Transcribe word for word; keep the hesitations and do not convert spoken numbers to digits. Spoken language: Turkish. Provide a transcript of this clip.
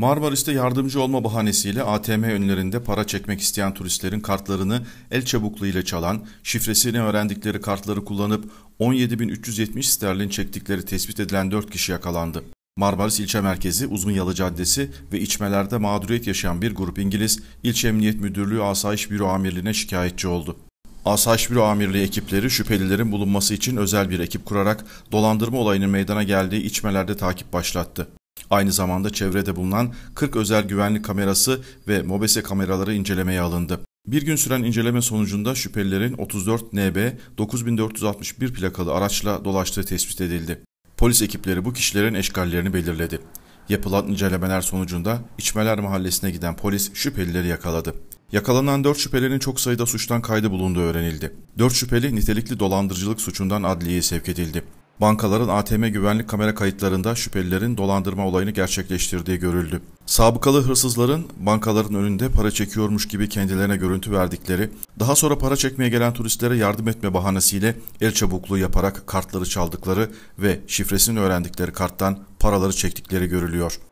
Marmaris'te yardımcı olma bahanesiyle A T M önlerinde para çekmek isteyen turistlerin kartlarını el çabukluğuyla çalan, şifresini öğrendikleri kartları kullanıp on yedi bin üç yüz yetmiş sterlin çektikleri tespit edilen dört kişi yakalandı. Marmaris ilçe merkezi Uzunyalı Caddesi ve içmelerde mağduriyet yaşayan bir grup İngiliz, İlçe Emniyet Müdürlüğü Asayiş Büro Amirliğine şikayetçi oldu. Asayiş Büro Amirliği ekipleri şüphelilerin bulunması için özel bir ekip kurarak dolandırma olayının meydana geldiği içmelerde takip başlattı. Aynı zamanda çevrede bulunan kırk özel güvenlik kamerası ve MOBESE kameraları incelemeye alındı. Bir gün süren inceleme sonucunda şüphelilerin otuz dört N B dokuz bin dört yüz altmış bir plakalı araçla dolaştığı tespit edildi. Polis ekipleri bu kişilerin eşkallerini belirledi. Yapılan incelemeler sonucunda İçmeler Mahallesi'ne giden polis şüphelileri yakaladı. Yakalanan dört şüphelinin çok sayıda suçtan kaydı bulunduğu öğrenildi. dört şüpheli nitelikli dolandırıcılık suçundan adliyeye sevk edildi. Bankaların A T M güvenlik kamera kayıtlarında şüphelilerin dolandırma olayını gerçekleştirdiği görüldü. Sabıkalı hırsızların bankaların önünde para çekiyormuş gibi kendilerine görüntü verdikleri, daha sonra para çekmeye gelen turistlere yardım etme bahanesiyle el çabukluğu yaparak kartları çaldıkları ve şifresini öğrendikleri karttan paraları çektikleri görülüyor.